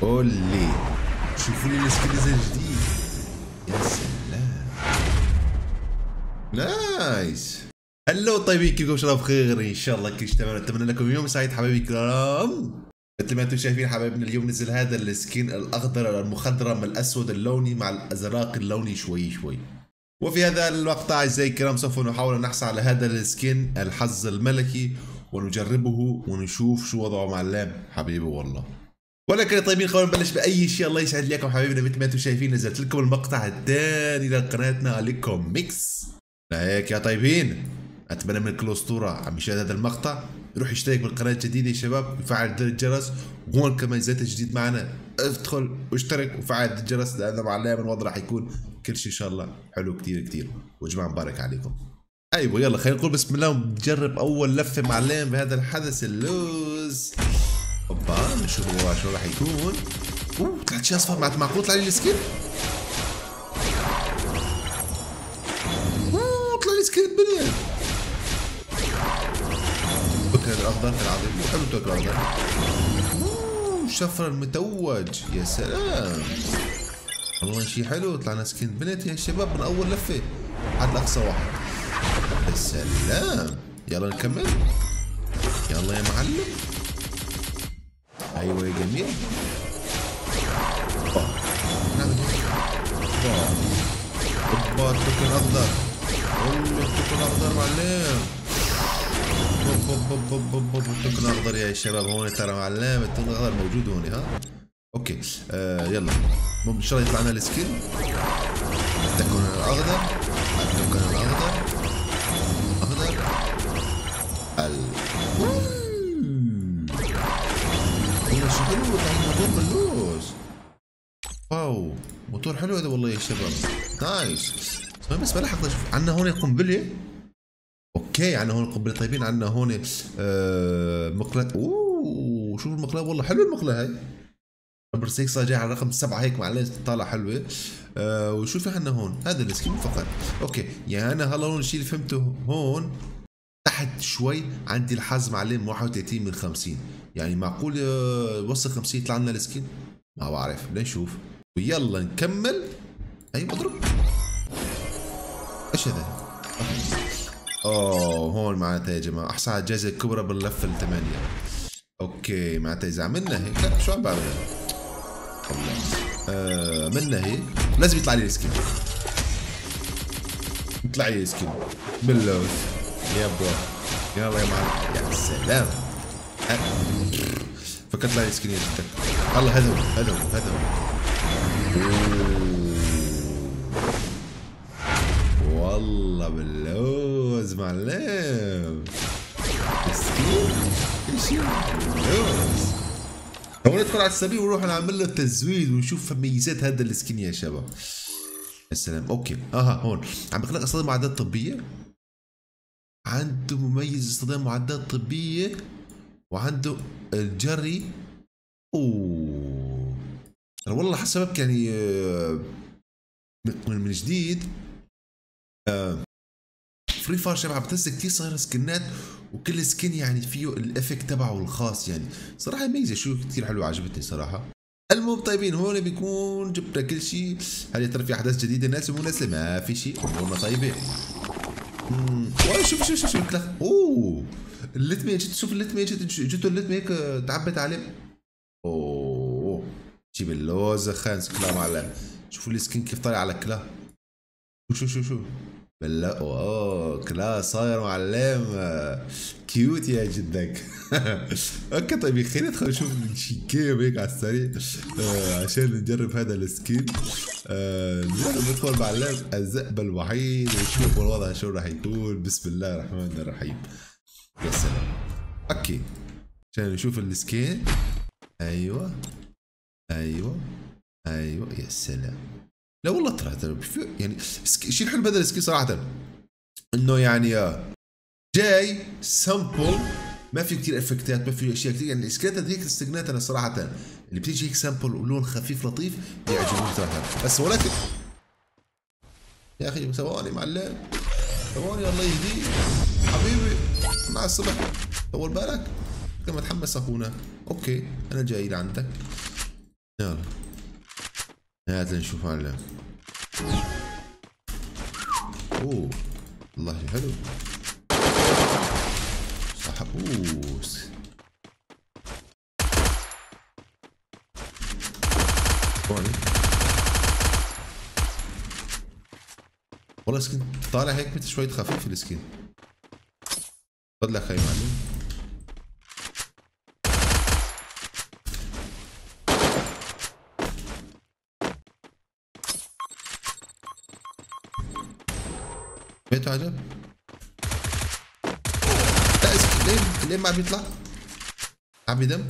قول لي شوفوا لي السكيلز الجديد. يا سلام نايس. هلو طيبين كيفكم شباب؟ بخير ان شاء الله، كل شيء تمام. اتمنى لكم يوم سعيد حبايبي الكرام. مثل ما انتم شايفين حبايبنا اليوم نزل هذا السكين الاخضر المخضرم الاسود اللوني مع الازرق اللوني شوي شوي. وفي هذا المقطع اعزائي الكرام سوف نحاول ان نحصل على هذا السكين الحظ الملكي ونجربه ونشوف شو وضعه مع اللعب حبيبي والله. ولكن طيبين خلونا نبلش باي شيء الله يسعد لكم حبايبنا. مثل ما انتم شايفين نزلت لكم المقطع الثاني لقناتنا عليكم ميكس. لهيك يا طيبين اتمنى من كل اسطوره عم يشاهد هذا المقطع يروح يشترك بالقناه الجديده يا شباب، يفعل زر الجرس، وهون كمان زيت الجديد معنا ادخل واشترك وفعل الجرس لانه مع اللعب الوضع راح يكون كل شيء ان شاء الله حلو كثير كثير. وجماعه مبارك عليكم. ايوه يلا خلينا نقول بسم الله ونجرب اول لفه مع اللعب بهذا الحدث اللوز. اوبا نشوف الوضع شو راح يكون. اوه طلعت شيء اصفر، معقول طلع لي السكيل؟ اوه طلع لي سكيل بني بكر الاخضر في العظيم وحلو التوكل الاخضر. اوه الشفر المتوج يا سلام والله شيء حلو. طلعنا سكين بنت يا شباب من اول لفه عند اقصى واحد. يا سلام يلا نكمل يلا يا معلم. ايوه يا جميل. اوبا نعمل هيك. اوبا التوكل الاخضر والله التوكل الاخضر معلم. اوبا التوكل الاخضر يا شباب هون ترى معلم التوكل الاخضر موجود هون. ها اوكي يلا ان شاء الله يطلع لنا السكيل التكون الاخضر التكون الاخضر اخضر والله شو حلو. طلع موتور بلوز. واو موتور حلو هذا والله يا شباب نايس. بس ما لحقت اشوف عندنا هون قنبله. اوكي عندنا هون قنبله. طيبين عندنا هون مقلاه. اوه شوف المقلاه والله حلوه المقلاه هاي نمبر 6 صار جاي على رقم 7 هيك معلش طالعه حلوه. وشوف عنا هون هذا السكين فقط. اوكي يعني انا هلا هون الشيء اللي فهمته هون تحت شوي عندي الحظ معلم 31 من 50 يعني معقول وصل 50 يطلع لنا السكين ما بعرف لنشوف ويلا نكمل. ايوه اضرب ايش هذا؟ اوه هون معناتها يا جماعه احصى على الجائزه الكبرى باللفه الثمانيه. اوكي معناتها اذا عملنا هيك لا شو عم بعمل؟ منا هيك لازم يطلع لي سكين. يطلع لي سكين باللوز يا بابا يلا يا معلم. يا سلام فكرت لي سكين يا جدك. الله هذا هو هذا هو هذا هو والله باللوز معلم. سكين ايش باللوز. خلونا ندخل على السريع ونروح نعمل له تزويد ونشوف ميزات هذا السكين يا شباب. يا سلام اوكي اها هون عم بخلق اصطدام معدات طبيه. عنده مميز اصطدام معدات طبيه وعنده الجري. اوه انا والله حسبك يعني من جديد فري فاير شباب عم بتنزل كثير صغيره سكنات وكل سكين يعني فيه الافكت تبعه الخاص يعني صراحه ميزه شو كثير حلوه عجبتني صراحه. المهم طيبين هون بيكون جبنا كل شيء. هل يا ترى في احداث جديده نازله مو نازله؟ ما في شيء امورنا طيبه. شوف شوف شوف شوف اوه اللتمه اجت. شوف اللتمه اجت اجته اللتمه هيك تعبت عليه. اوه جيب اللوز خانس كلاه معلم. شوفوا السكين كيف طالع على كلاه. شو شو شو بالله اوه كلاه صاير معلم كيوت يا جدك. اوكي طيب خلينا ندخل نشوف جيم هيك على السريع عشان نجرب هذا السكين. ندخل معلم الذئب الوحيد ونشوف الوضع شو راح يكون. بسم الله الرحمن الرحيم. يا سلام اوكي عشان نشوف السكين. ايوه ايوه ايوه يا سلام. لا والله ترى يعني الشيء الحلو بهذا السكين صراحة انه يعني جاي سامبل ما في كثير افكتات ما في اشياء كثير يعني السكينات هيك السكنات انا صراحة اللي بتيجي هيك سامبل ولون خفيف لطيف بيعجبوني صراحة. بس ولكن يا اخي ثواني معلم ثواني الله يهديك حبيبي مع الصبح طول بالك كما تحمس اخونا. اوكي انا جاي لعندك هات نشوف هلا. اوه والله حلو صح. اوه والله سكين طالع هيك مثل شوية خفيف السكين. خد لك هاي معلم. بيته عجب. لا اسكين ليه ما عم بيطلع؟ عم يدم؟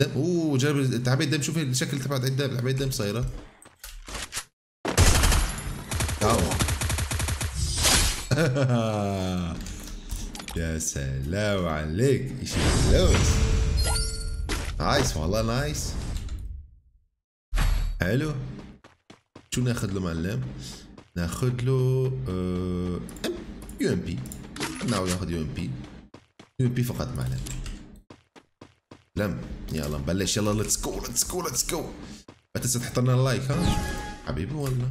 دم. اوه جرب تعبية دم. شوف الشكل تبعت الدم، تعبية دم صايرة. يا سلام عليك، ايش اللوز. نايس والله، نايس حلو. شو ناخذ له معلم؟ ناخذ له يو ام بي. نعود ناخذ يو ام بي، يو ام بي فقط معلم. لم يلا نبلش، يلا ليتس جو ليتس جو ليتس جو. ما تنسى تحط لنا اللايك ها حبيبي والله.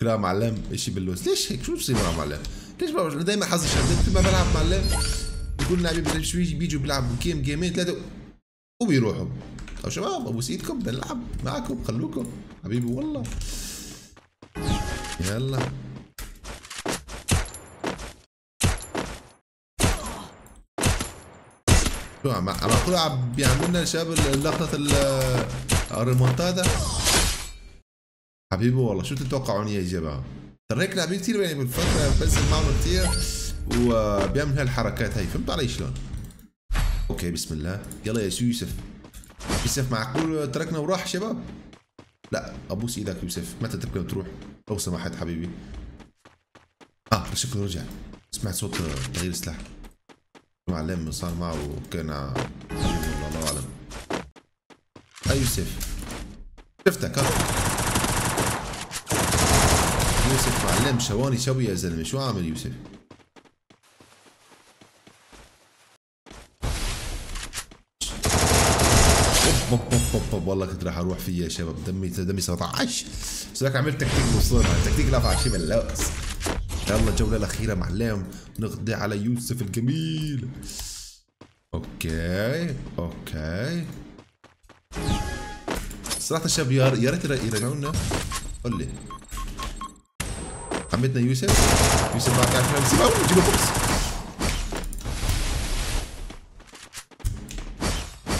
كلام معلم اشي باللوز. ليش هيك؟ شو بصير مع معلم؟ ليش ما دائما حظي شديد كل ما بلعب معلم بكون لاعبين بلش بيجوا بيلعبوا جيم جيمين ثلاثه وبيروحوا. طب شباب ابو سيدكم بدنا نلعب معكم، خلوكم حبيبي والله. يلا شو عم طول عم بيعملوا لنا الشباب لقطه الريمونتادا حبيبي والله. شو تتوقعون يا جماعه؟ تريك لاعبين كثير يعني بالفتره، بنزل معهم كثير وبيعمل هالحركات هي، فهمت علي شلون؟ اوكي بسم الله. يلا يا يوسف، يوسف معقول تركنا وراح شباب؟ لا ابوس ايدك يوسف، متى تركنا وتروح لو سمحت حبيبي. شكله رجع، سمعت صوت تغيير سلاح معلم صار معه وكان حبيبي والله الله اعلم. يوسف شفتك ها يوسف معلم، شواني شوي يا زلمه. شو عامل يوسف؟ والله كنت راح اروح فيها يا شباب، دمي 17. بس لك عملت تكتيك وصلنا، تكتيك لافع شي باللوز. يلا الجوله الاخيره معلم، نقضي على يوسف الجميل. اوكي صراحه الشباب يا ريت يرجعونا. قول لي عمتنا يوسف، يوسف ما قاعد يفهم سباق وجيبه بوكس.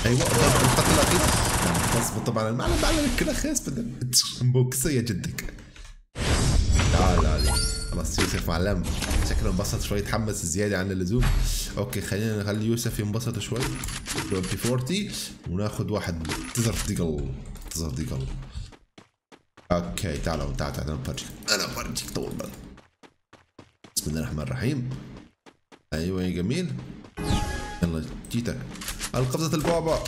ايوه ضرب الخط الاخير غصب طبعا. المعلم الكل خيس بدنا بوكسه يا جدك. تعال علي خلاص يوسف معلم شكله انبسط شوي، تحمس زياده عن اللزوم. اوكي خلينا نخلي يوسف ينبسط شوي. 2040 وناخذ واحد تزر ديجل. اوكي تعالوا انا بفرجيك طول بالك. بسم الله الرحمن الرحيم. ايوه يا جميل، يلا جيتك القفزة البعبع.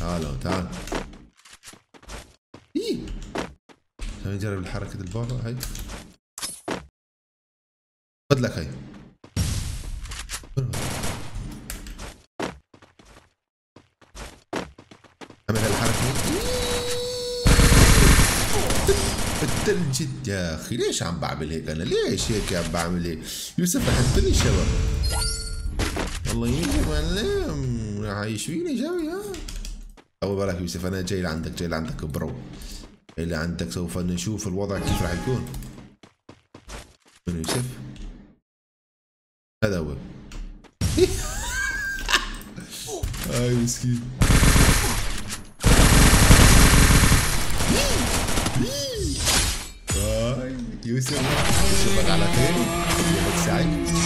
تعالوا خلينا نجرب حركة البعبع هاي. خد لك هاي الجد يا اخي. ليش عم بعمل هيك انا؟ ليش هيك عم بعمل هيك؟ يوسف بحبني شباب والله. يوسف معلم عايش فيني جوي ها. اول بالك يوسف انا جاي لعندك برو، جاي لعندك. سوف نشوف الوضع كيف راح يكون من يوسف. هذا هو هاي مسكين. يوسف نشوفك على خير، يومك سعيد.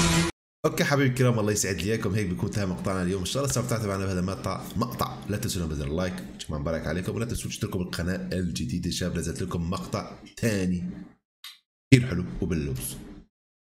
اوكي حبيبي الكرام الله يسعد لي اياكم، هيك بيكون تمام مقطعنا اليوم. ان شاء الله استمتعتوا معنا بهذا المقطع. لا تنسوا بزر اللايك، جماعة مبارك عليكم، ولا تنسوا تشتركوا بالقناه الجديده. شباب نزلت لكم مقطع ثاني كثير حلو وباللوز.